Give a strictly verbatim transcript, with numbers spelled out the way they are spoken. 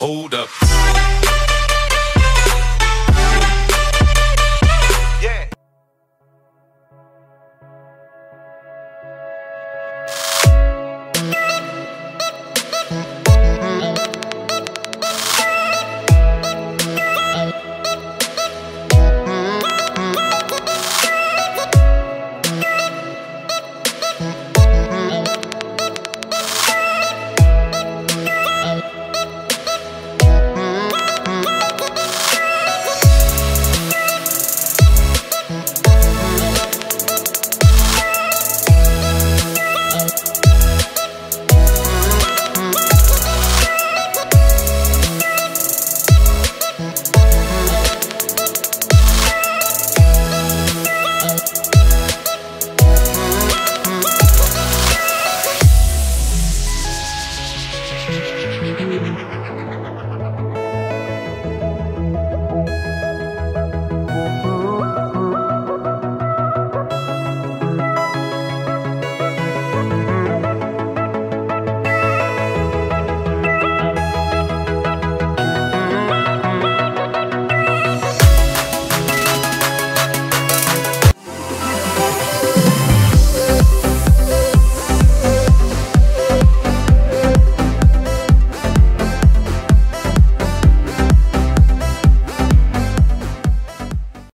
Hold up.